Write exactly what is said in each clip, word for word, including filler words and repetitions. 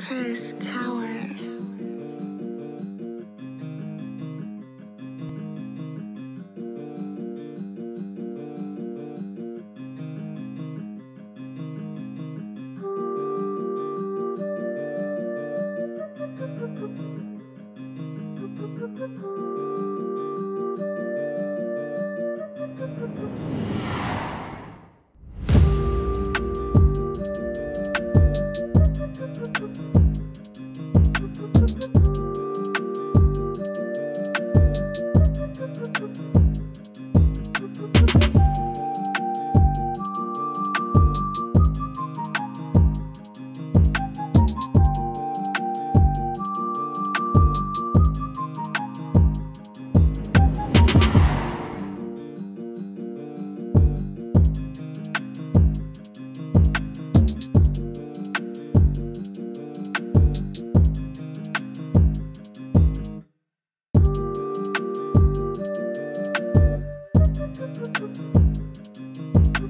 Chris Towerz.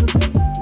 We'll be right back.